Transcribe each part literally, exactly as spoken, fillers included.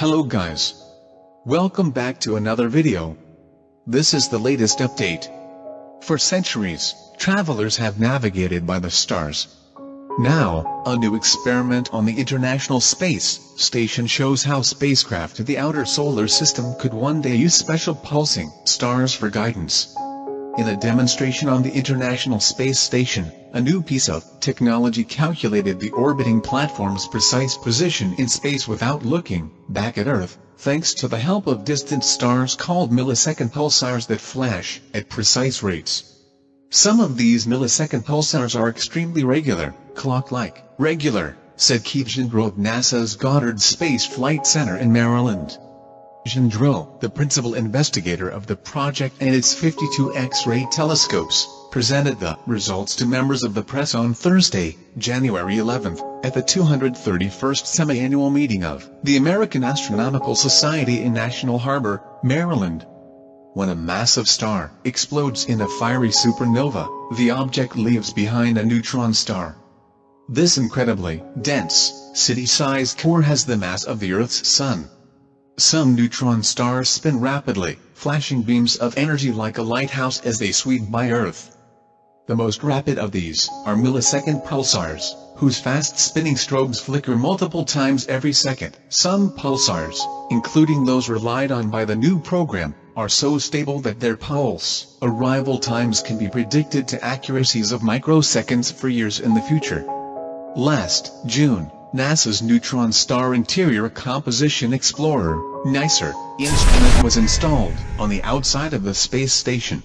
Hello guys. Welcome back to another video. This is the latest update. For centuries, travelers have navigated by the stars. Now, a new experiment on the International Space Station shows how spacecraft to the outer solar system could one day use special pulsing stars for guidance. In a demonstration on the International Space Station, a new piece of technology calculated the orbiting platform's precise position in space without looking back at Earth, thanks to the help of distant stars called millisecond pulsars that flash at precise rates. Some of these millisecond pulsars are extremely regular, clock-like, regular, said Keith Gendreau of NASA's Goddard Space Flight Center in Maryland. Gendreau, the principal investigator of the project and its fifty-two X-ray telescopes, presented the results to members of the press on Thursday, January eleventh, at the two hundred thirty-first semi-annual meeting of the American Astronomical Society in National Harbor, Maryland. When a massive star explodes in a fiery supernova, the object leaves behind a neutron star. This incredibly dense, city-sized core has the mass of the Earth's sun. Some neutron stars spin rapidly, flashing beams of energy like a lighthouse as they sweep by Earth. The most rapid of these are millisecond pulsars, whose fast spinning strobes flicker multiple times every second. Some pulsars, including those relied on by the new program, are so stable that their pulse arrival times can be predicted to accuracies of microseconds for years in the future. Last June, NASA's Neutron Star Interior Composition Explorer (NICER) instrument was installed on the outside of the space station.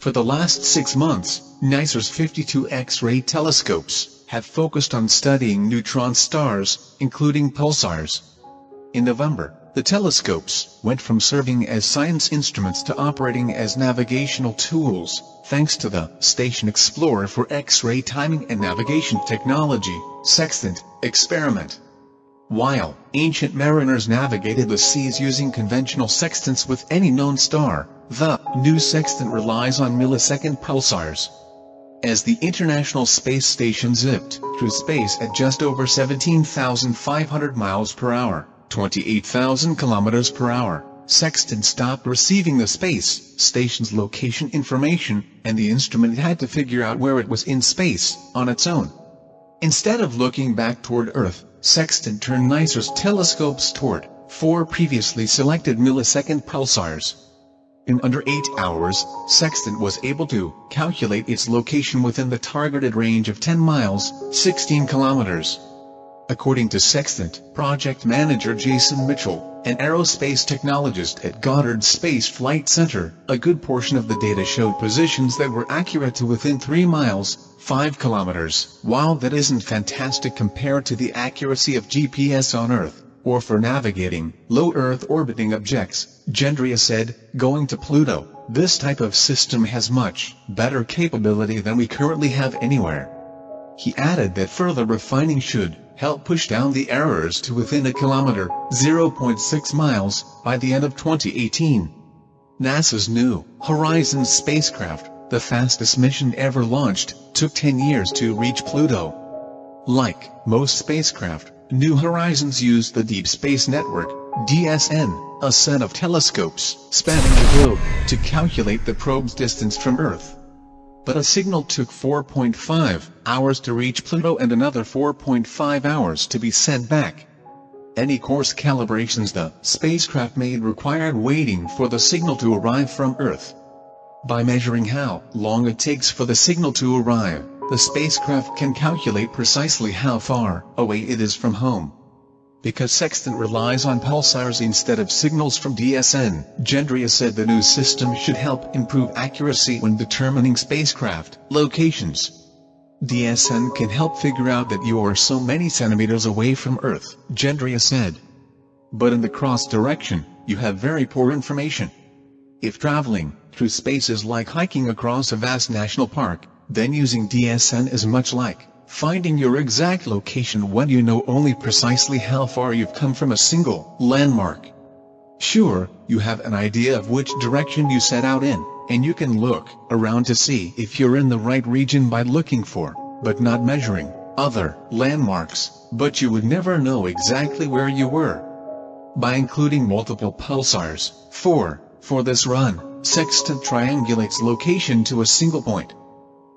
For the last six months, NICER's fifty-two X-ray telescopes have focused on studying neutron stars, including pulsars. In November, the telescopes went from serving as science instruments to operating as navigational tools, thanks to the Station Explorer for X-ray Timing and Navigation Technology (Sextant) experiment. While ancient mariners navigated the seas using conventional sextants with any known star, the new sextant relies on millisecond pulsars. As the International Space Station zipped through space at just over seventeen thousand five hundred miles per hour, twenty-eight thousand kilometers per hour, Sextant stopped receiving the space station's location information, and the instrument had to figure out where it was in space on its own. Instead of looking back toward Earth, Sextant turned NICER's telescopes toward four previously selected millisecond pulsars. In under eight hours, Sextant was able to calculate its location within the targeted range of ten miles, sixteen kilometers. According to Sextant project manager Jason Mitchell, an aerospace technologist at Goddard Space Flight Center, a good portion of the data showed positions that were accurate to within three miles, five kilometers. While that isn't fantastic compared to the accuracy of G P S on Earth, or for navigating low Earth orbiting objects, Gendria said, going to Pluto, this type of system has much better capability than we currently have anywhere. He added that further refining should help push down the errors to within a kilometer, zero point six miles, by the end of twenty eighteen. NASA's New Horizons spacecraft, the fastest mission ever launched, took ten years to reach Pluto. Like most spacecraft, New Horizons used the Deep Space Network D S N, a set of telescopes spanning the globe, to calculate the probe's distance from Earth. But a signal took four point five hours to reach Pluto and another four point five hours to be sent back. Any course calibrations the spacecraft made required waiting for the signal to arrive from Earth. By measuring how long it takes for the signal to arrive, the spacecraft can calculate precisely how far away it is from home. Because Sextant relies on pulsars instead of signals from D S N, Gendria said the new system should help improve accuracy when determining spacecraft locations. D S N can help figure out that you are so many centimeters away from Earth, Gendria said. But in the cross direction, you have very poor information. If traveling through space is like hiking across a vast national park, then using D S N is much like finding your exact location when you know only precisely how far you've come from a single landmark. Sure, you have an idea of which direction you set out in, and you can look around to see if you're in the right region by looking for, but not measuring, other landmarks, but you would never know exactly where you were. by including multiple pulsars. four. For this run, Sextant triangulates location to a single point.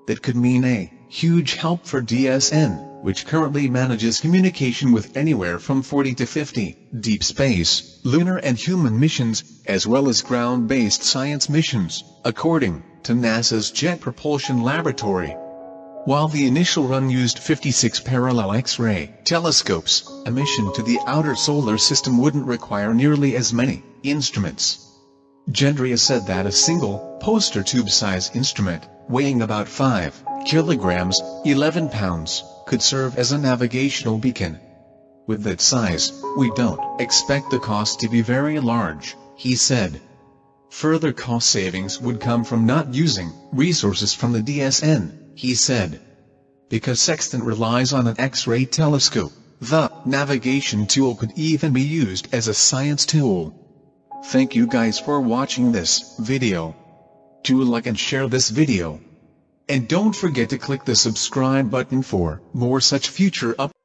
That could mean a huge help for D S N, which currently manages communication with anywhere from forty to fifty deep space, lunar and human missions, as well as ground-based science missions, according to NASA's Jet Propulsion Laboratory. While the initial run used fifty-six parallel X-ray telescopes, a mission to the outer solar system wouldn't require nearly as many instruments. Gendria said that a single, poster tube-size instrument, weighing about five kilograms, eleven pounds, could serve as a navigational beacon. With that size, we don't expect the cost to be very large, he said. Further cost savings would come from not using resources from the D S N, he said. Because Sextant relies on an X-ray telescope, the navigation tool could even be used as a science tool. Thank you guys for watching this video. Do like and share this video. And don't forget to click the subscribe button for more such future updates.